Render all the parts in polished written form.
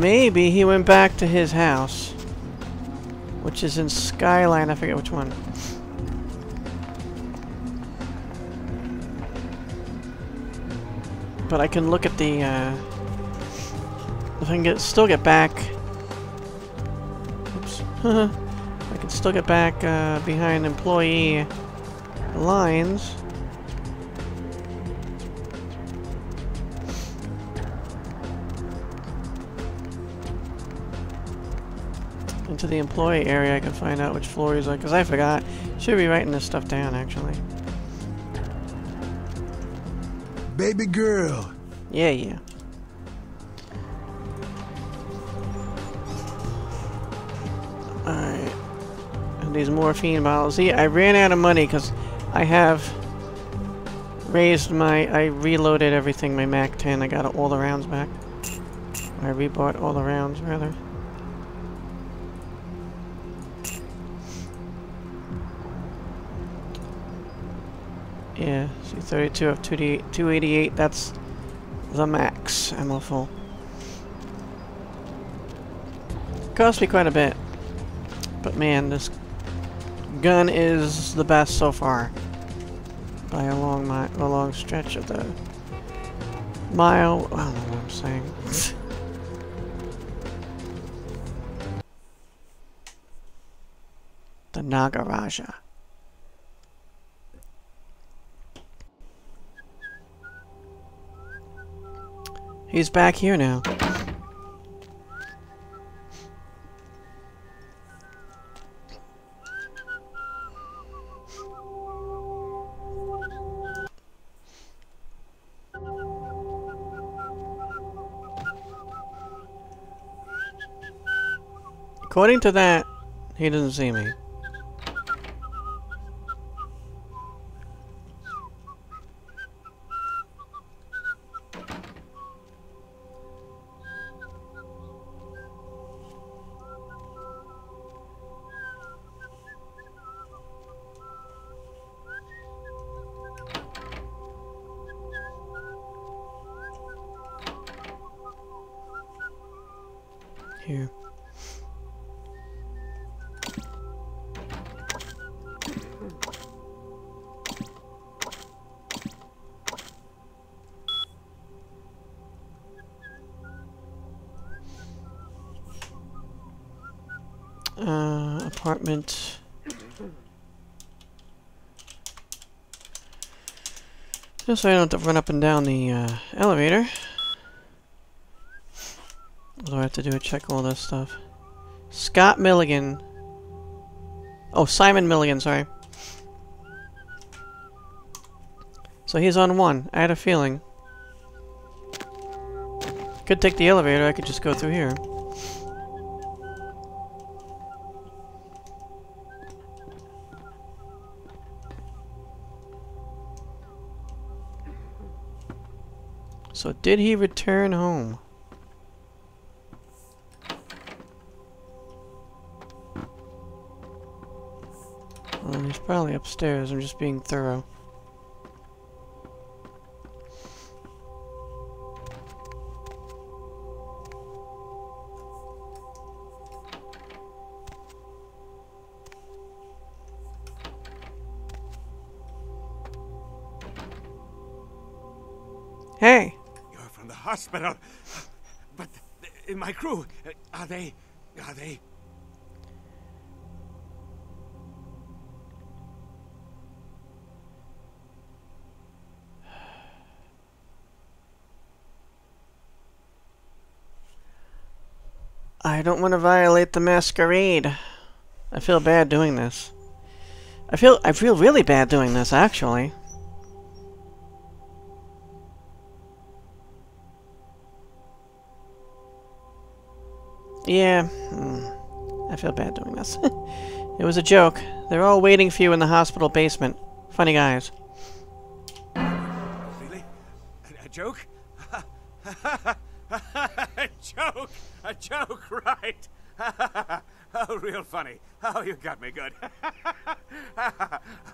Maybe he went back to his house, which is in Skyline. I forget which one. But I can look at the, if I can get, still get back. Oops. I can still get back behind employee lines. Into the employee area, I can find out which floor he's on, because I forgot. Should be writing this stuff down, actually. Baby girl. Yeah, yeah. Alright. And these morphine bottles. See, I ran out of money because I have raised my... I reloaded everything, my MAC 10. I got all the rounds back. I rebought all the rounds, rather. Yeah, C32 of 288, that's the max ammo full. Cost me quite a bit. But man, this gun is the best so far. By a long stretch of the mile. I don't know what I'm saying. The Nagaraja. He's back here now. According to that, he doesn't see me. Here. Apartment. Just so I don't have to run up and down the elevator. Although I have to do a check all this stuff. Scott Milligan. Oh, Simon Milligan, sorry. So he's on one. I had a feeling. Could take the elevator, I could just go through here. So did he return home? Well, he's probably upstairs. I'm just being thorough. Hey! You're from the hospital, but in my crew, are they? I don't want to violate the masquerade. I feel bad doing this. I feel really bad doing this, actually. Yeah, I feel bad doing this. It was a joke. They're all waiting for you in the hospital basement. Funny guys. Really? A joke? A joke, right? Oh, real funny. Oh, you got me good.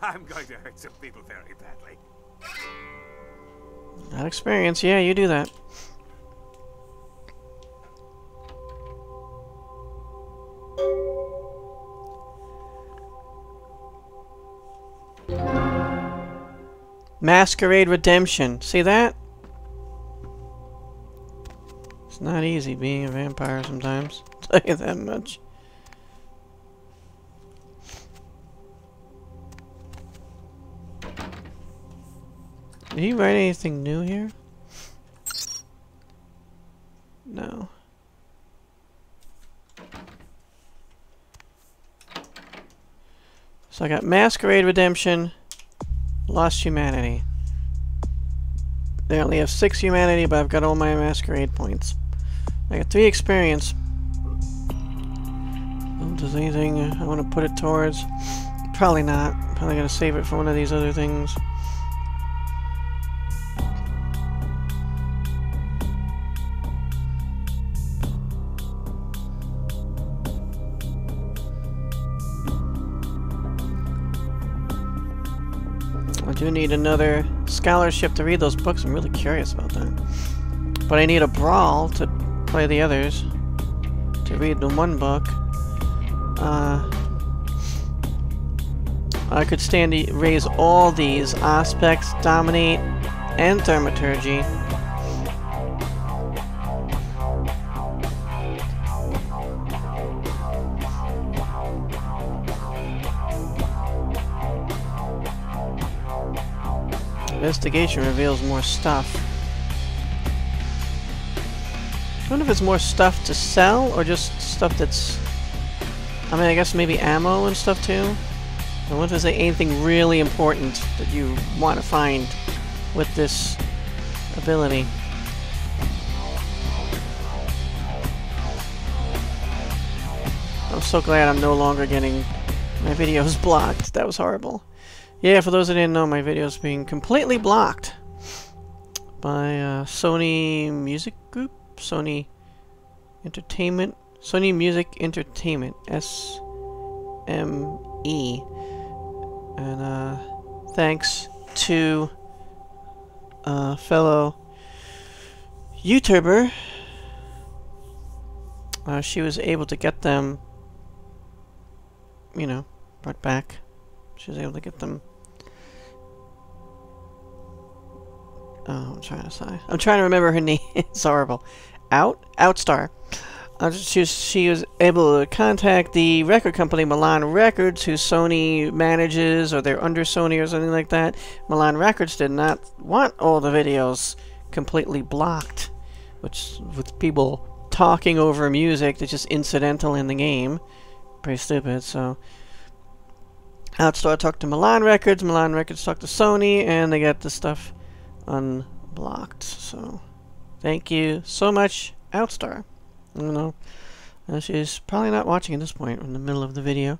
I'm going to hurt some people very badly. That experience, yeah, you do that. Masquerade Redemption. See that? It's not easy being a vampire sometimes. I'll tell you that much. Did he write anything new here? No. So I got Masquerade Redemption, Lost Humanity. I only have 6 humanity, but I've got all my Masquerade points. I got 3 experience. Does anything I want to put it towards? Probably not. Probably gonna save it for one of these other things. I do need another scholarship to read those books. I'm really curious about that. But I need a brawl to play the others. To read the one book. I could stand to raise all these. Aspects, Dominate, and Thermaturgy. Investigation reveals more stuff. I wonder if it's more stuff to sell or just stuff that's... I mean, I guess maybe ammo and stuff too. I wonder if there's anything really important that you want to find with this ability. I'm so glad I'm no longer getting my videos blocked. That was horrible. Yeah, for those who didn't know, my video's being completely blocked by Sony Music Group, Sony Entertainment, Sony Music Entertainment, SME, and thanks to fellow YouTuber, she was able to get them, you know, brought back. She was able to get them. Oh, I'm trying to say. I'm trying to remember her name. It's horrible. Outstar. She was able to contact the record company Milan Records, who Sony manages, or they're under Sony or something like that. Milan Records did not want all the videos completely blocked, which with people talking over music that's just incidental in the game. Pretty stupid. So Outstar talked to Milan Records. Milan Records talked to Sony, and they got the stuff unblocked. So thank you so much, Outstar. You know, she's probably not watching at this point. We're in the middle of the video.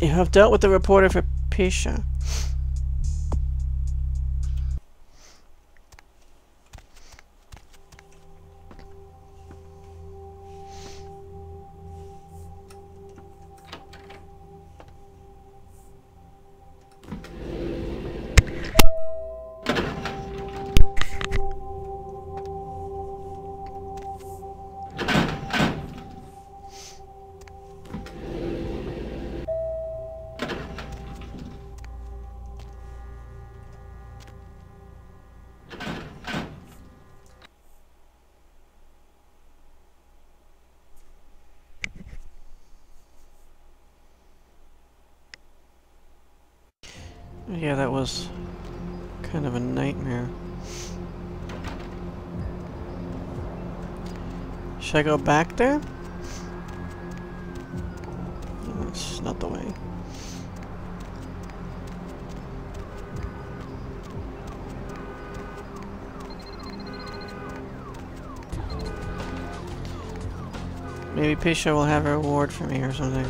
You have dealt with the reporter for Pisha. Yeah, that was kind of a nightmare. Should I go back there? No, that's not the way. Maybe Pisha will have a reward for me or something.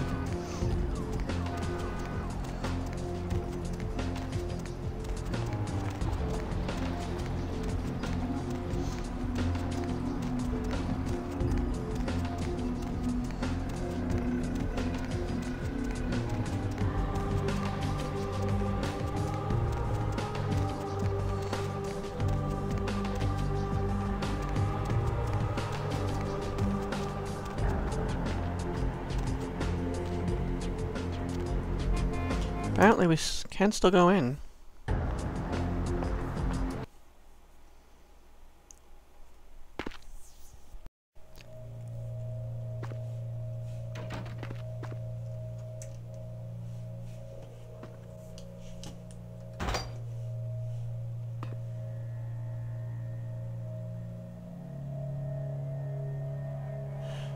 Apparently we can still go in.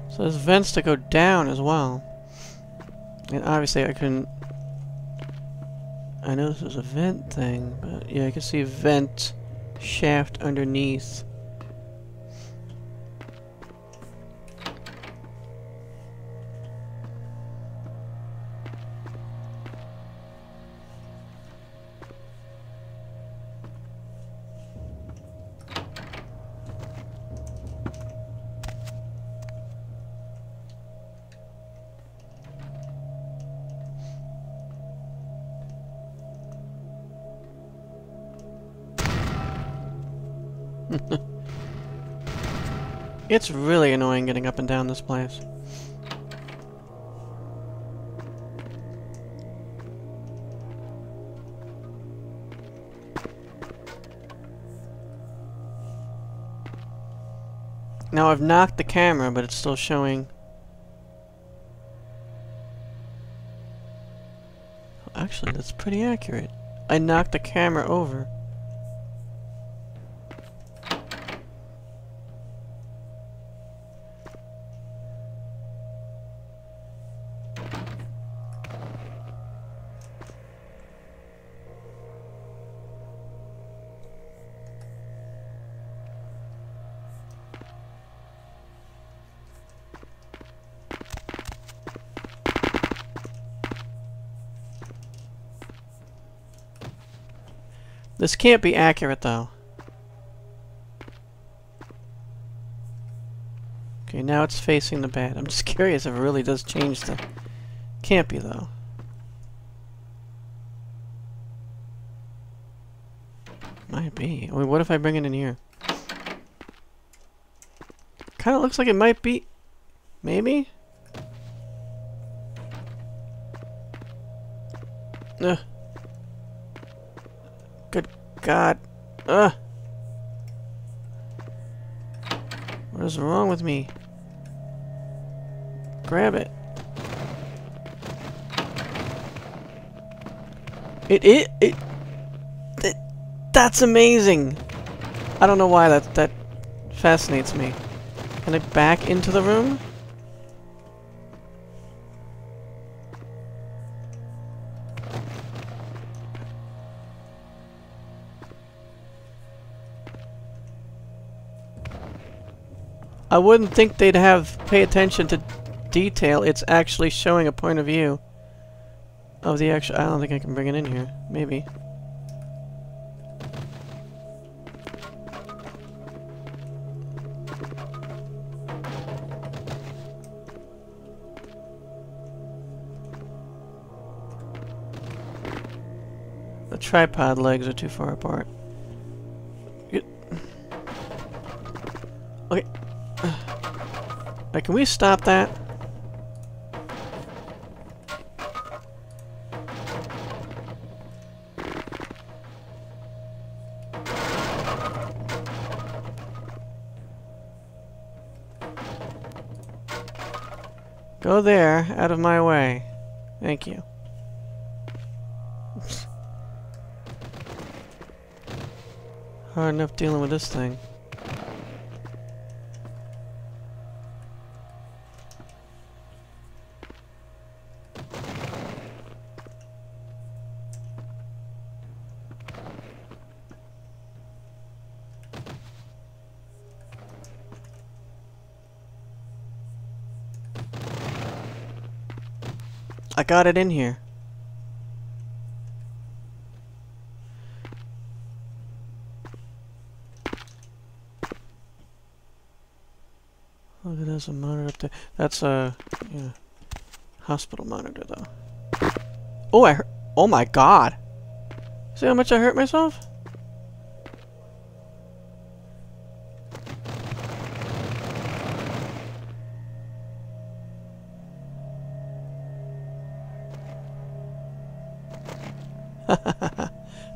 So there's vents to go down as well. And obviously I couldn't... I know this was a vent thing, but yeah, I can see a vent shaft underneath. It's really annoying getting up and down this place. Now I've knocked the camera, but it's still showing. Actually, that's pretty accurate. I knocked the camera over. This can't be accurate, though. Okay, now it's facing the bed. I'm just curious if it really does change the... Can't be, though. Might be. I mean, what if I bring it in here? Kind of looks like it might be... Maybe? Ugh. Good God. Ugh. What is wrong with me? Grab it. That's amazing. I don't know why that fascinates me. Can I back into the room? I wouldn't think they'd pay attention to detail. It's actually showing a point of view of the actual... I don't think I can bring it in here. Maybe. The tripod legs are too far apart. Okay. Like, can we stop that? Go there, out of my way. Thank you. Hard enough dealing with this thing. I got it in here. Look at this, a monitor up there. That's a hospital monitor, though. Oh, I hurt. Oh my God! See how much I hurt myself?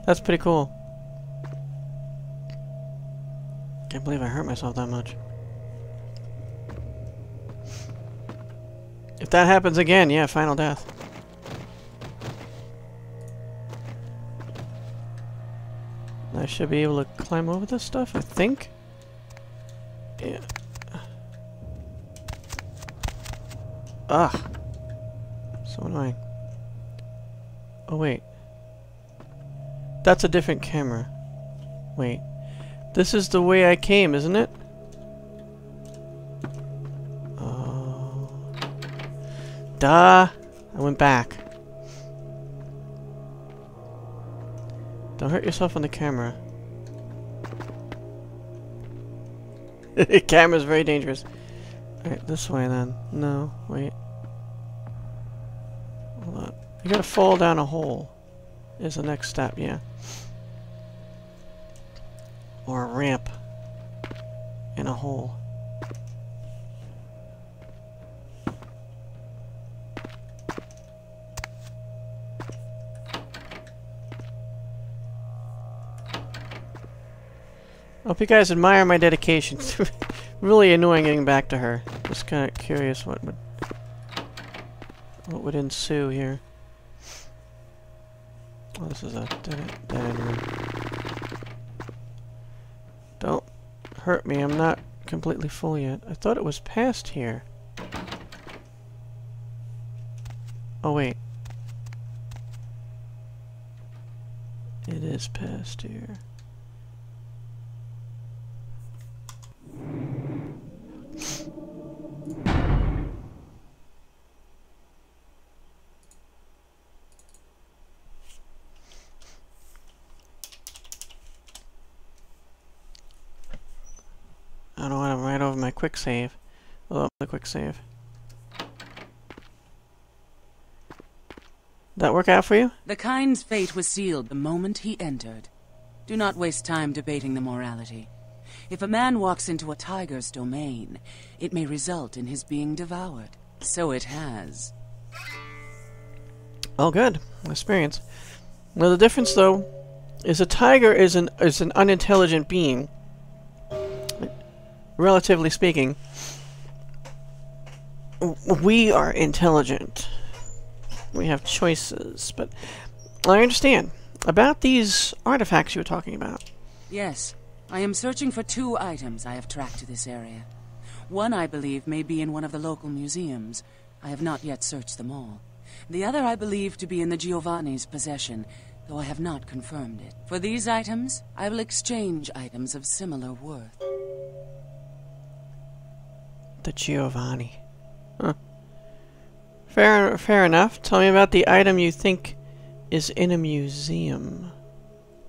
That's pretty cool. Can't believe I hurt myself that much. If that happens again, yeah, final death. I should be able to climb over this stuff, I think. Yeah. Ugh. So annoying. Oh, wait. That's a different camera. Wait. This is the way I came, isn't it? Oh. Duh. I went back. Don't hurt yourself on the camera. The camera's very dangerous. Alright, this way then. No, wait. Hold on. You gotta fall down a hole. Is the next step, yeah. Or a ramp. In a hole. I hope you guys admire my dedication. Really annoying getting back to her. Just kind of curious what would ensue here. Oh, this is a dead end room. Don't hurt me. I'm not completely full yet. I thought it was past here. Oh wait, it is past here. Quick save. Although the quick save. That work out for you? The kind's fate was sealed the moment he entered. Do not waste time debating the morality. If a man walks into a tiger's domain, it may result in his being devoured. So it has. Oh, good experience. Now the difference, though, is a tiger is an unintelligent being. Relatively speaking, we are intelligent. We have choices, but I understand. About these artifacts you were talking about. Yes. I am searching for two items I have tracked to this area. One, I believe, may be in one of the local museums. I have not yet searched them all. The other I believe to be in the Giovanni's possession, though I have not confirmed it. For these items, I will exchange items of similar worth. The Giovanni. Huh. Fair enough. Tell me about the item you think is in a museum.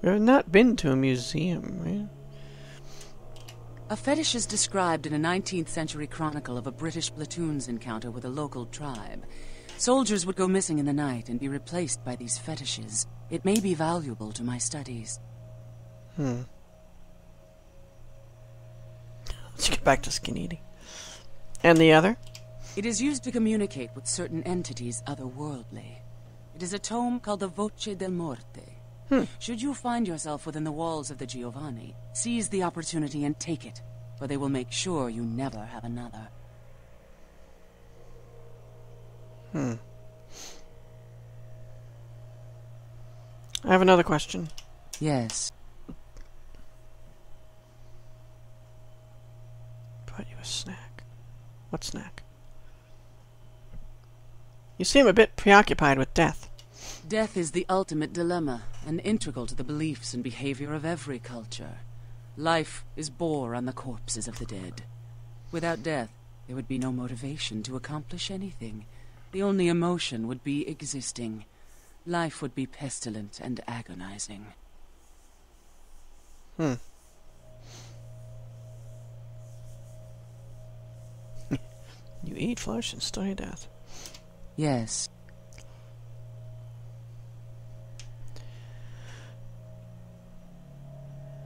We have not been to a museum, right? A fetish is described in a 19th century chronicle of a British platoon's encounter with a local tribe. Soldiers would go missing in the night and be replaced by these fetishes. It may be valuable to my studies. Hmm. Let's get back to skin eating. And the other? It is used to communicate with certain entities otherworldly. It is a tome called the Voce del Morte. Hmm. Should you find yourself within the walls of the Giovanni, seize the opportunity and take it, for they will make sure you never have another. Hmm. I have another question. Yes. Brought you a snack. What snack? You seem a bit preoccupied with death. Death is the ultimate dilemma, and integral to the beliefs and behavior of every culture. Life is bore on the corpses of the dead. Without death, there would be no motivation to accomplish anything. The only emotion would be existing. Life would be pestilent and agonizing. Hmm. You eat flesh and study death. Yes.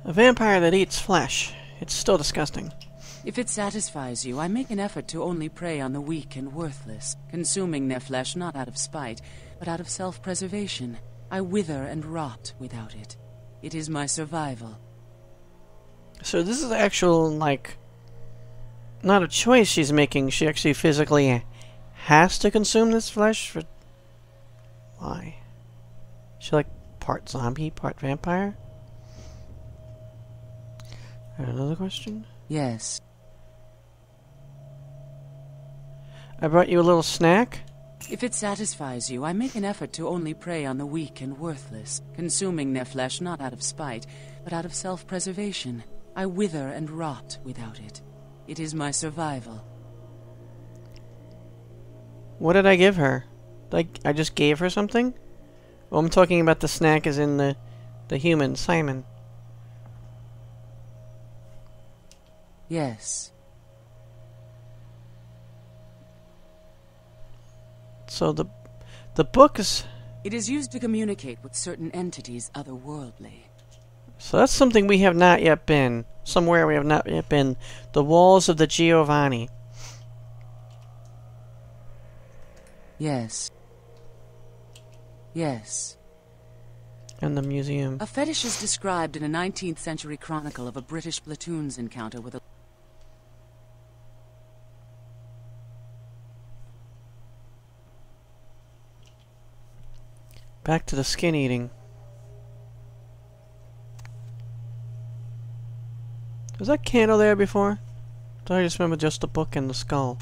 A vampire that eats flesh. It's still disgusting. If it satisfies you, I make an effort to only prey on the weak and worthless, consuming their flesh not out of spite, but out of self-preservation. I wither and rot without it. It is my survival. So this is actual, like, not a choice she's making. She actually physically has to consume this flesh for... Why? Is she, like, part zombie, part vampire? Another question? Yes. I brought you a little snack. If it satisfies you, I make an effort to only prey on the weak and worthless, consuming their flesh not out of spite, but out of self-preservation. I wither and rot without it. It is my survival. What did I give her? Like, I just gave her something? Well, I'm talking about the snack as in the human, Simon. Yes. So the book is... It is used to communicate with certain entities otherworldly. So that's something we have not yet been. Somewhere we have not yet been. The walls of the Giovanni. Yes. Yes. And the museum. A fetish is described in a 19th century chronicle of a British platoon's encounter with a... Back to the skin eating. Was that candle there before? I just remember just the book and the skull.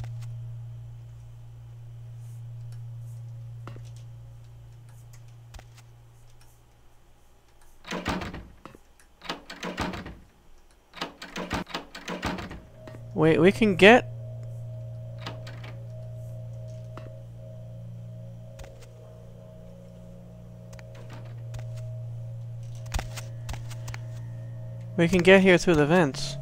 Wait, we can get... We can get here through the vents.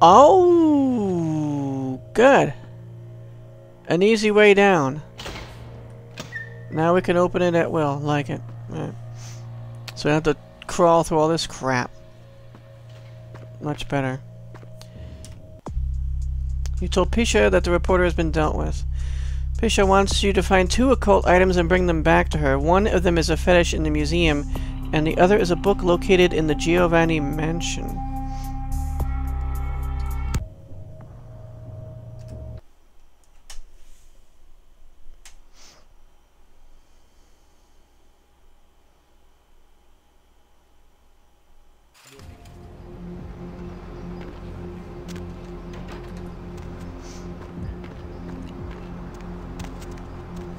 Oh, good. An easy way down. Now we can open it at will, like it. Right. So we don't have to crawl through all this crap. Much better. You told Pisha that the reporter has been dealt with. Pisha wants you to find 2 occult items and bring them back to her. One of them is a fetish in the museum, and the other is a book located in the Giovanni mansion.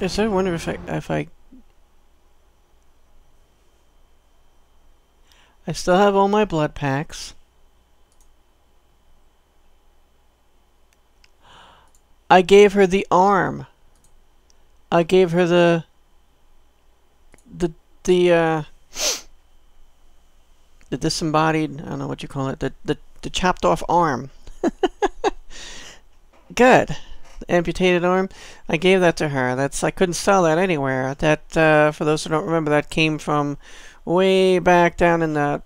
Yes, I wonder if I still have all my blood packs. I gave her the arm. I gave her the disembodied, I don't know what you call it, the chopped off arm. Good. Amputated arm. I gave that to her. That's, I couldn't sell that anywhere. That, for those who don't remember, that came from way back down in the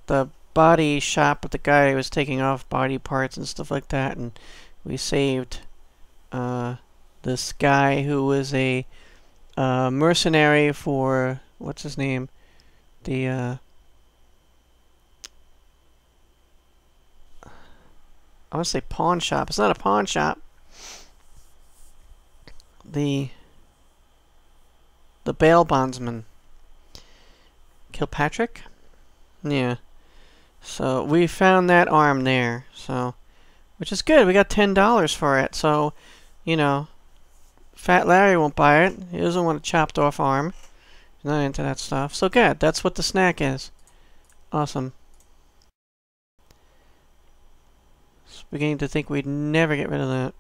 body shop with the guy who was taking off body parts and stuff like that, and we saved this guy who was a mercenary for, what's his name? The I want to say pawn shop. It's not a pawn shop. The bail bondsman, Kilpatrick. Yeah, so we found that arm there, so, which is good. We got $10 for it, so, you know, Fat Larry won't buy it. He doesn't want a chopped off arm. He's not into that stuff. So good. That's what the snack is. Awesome. It's beginning to think we'd never get rid of that.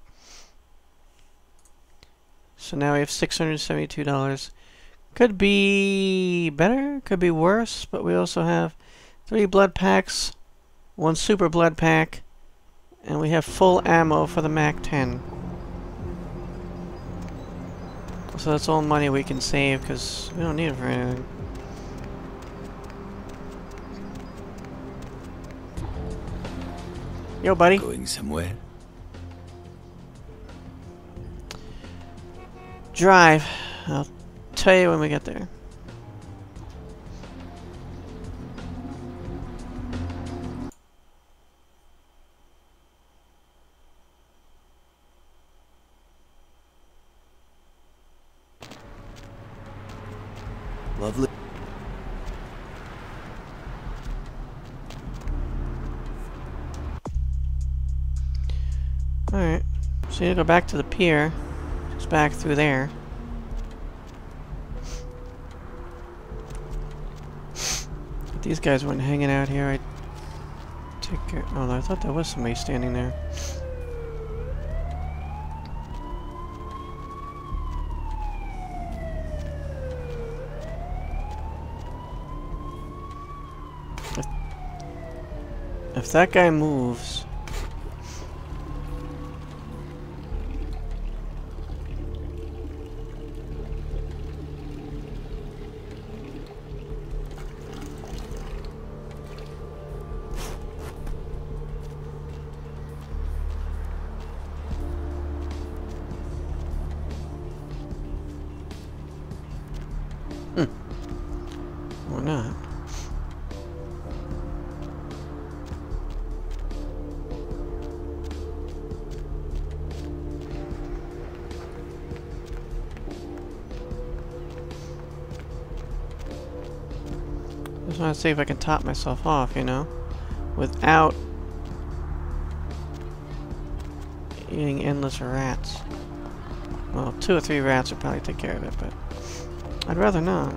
So now we have $672. Could be better, could be worse, but we also have 3 blood packs, 1 super blood pack, and we have full ammo for the MAC 10. So that's all money we can save because we don't need it for anything. Yo, buddy. Going somewhere? Drive. I'll tell you when we get there. Lovely. Alright, so you go back to the pier. Just back through there. If these guys weren't hanging out here, I'd take care. Oh, I thought there was somebody standing there. If that guy moves... Or not. I want to see if I can top myself off, you know, without eating endless rats. Well, 2 or 3 rats would probably take care of it, but I'd rather not.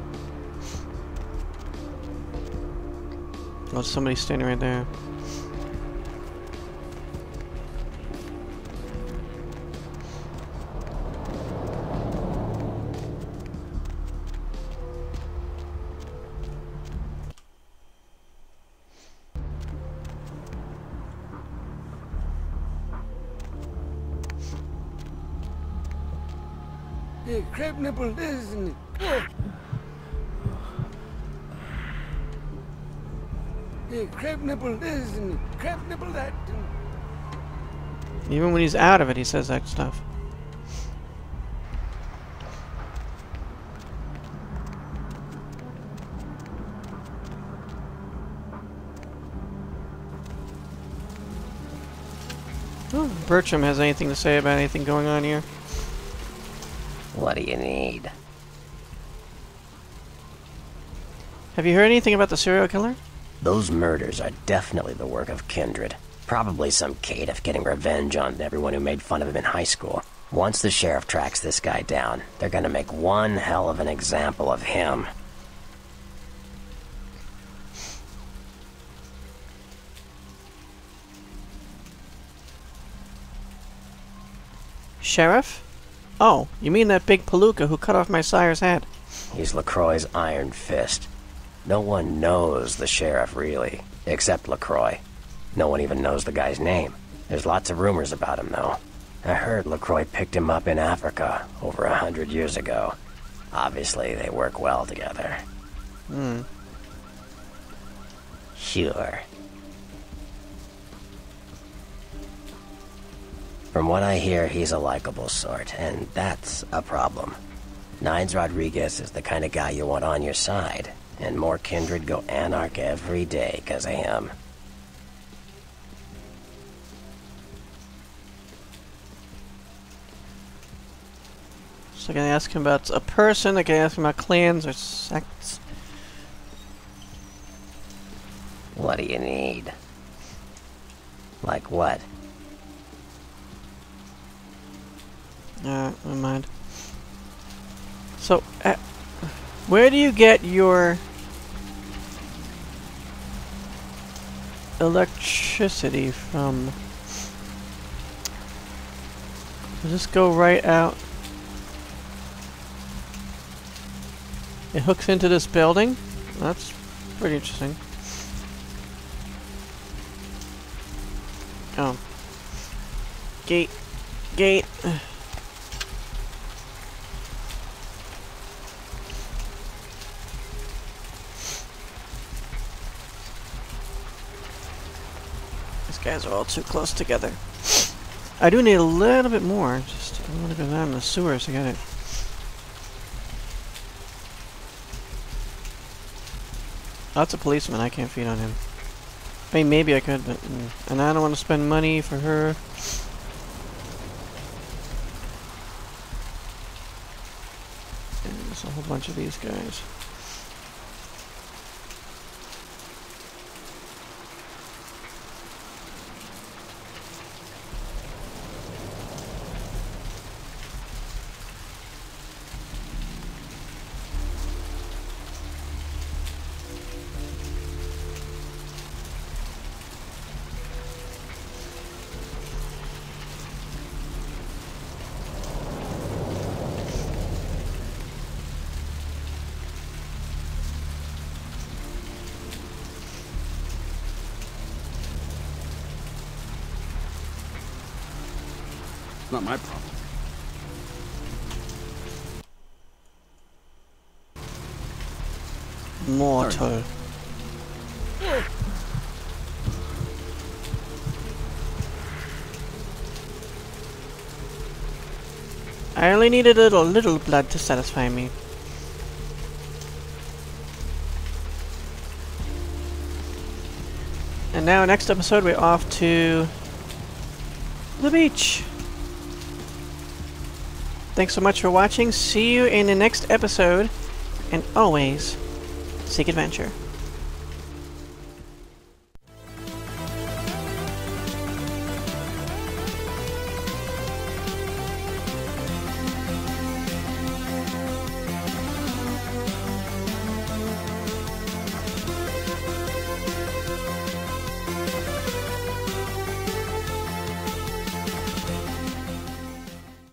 Oh, somebody's standing right there. Crab nipple, isn't it? Yeah, crab nipple this and crab nipple that. Even when he's out of it, he says that stuff. Oh, Bertram has anything to say about anything going on here. What do you need? Have you heard anything about the serial killer? Those murders are definitely the work of Kindred. Probably some caitiff getting revenge on everyone who made fun of him in high school. Once the sheriff tracks this guy down, they're gonna make one hell of an example of him. Sheriff? Oh, you mean that big palooka who cut off my sire's head? He's LaCroix's iron fist. No one knows the sheriff, really, except LaCroix. No one even knows the guy's name. There's lots of rumors about him, though. I heard LaCroix picked him up in Africa over 100 years ago. Obviously, they work well together. Hmm. Sure. From what I hear, he's a likable sort, and that's a problem. Nines Rodriguez is the kind of guy you want on your side, and more Kindred go anarch every day because of him. So I can ask him about a person, I can ask him about clans or sects. What do you need? Like what? Never mind. So, where do you get your electricity from? Does this go right out? It hooks into this building? That's pretty interesting. Oh. Gate. Gate. These guys are all too close together. I do need a little bit more. Just a little bit down in the sewers. I got it. That's a policeman. I can't feed on him. I mean, maybe I could, but... And I don't want to spend money for her. And there's a whole bunch of these guys. Not my problem. Mortar. I only needed a little blood to satisfy me. And now, next episode, we're off to the beach. Thanks so much for watching. See you in the next episode, and always seek adventure.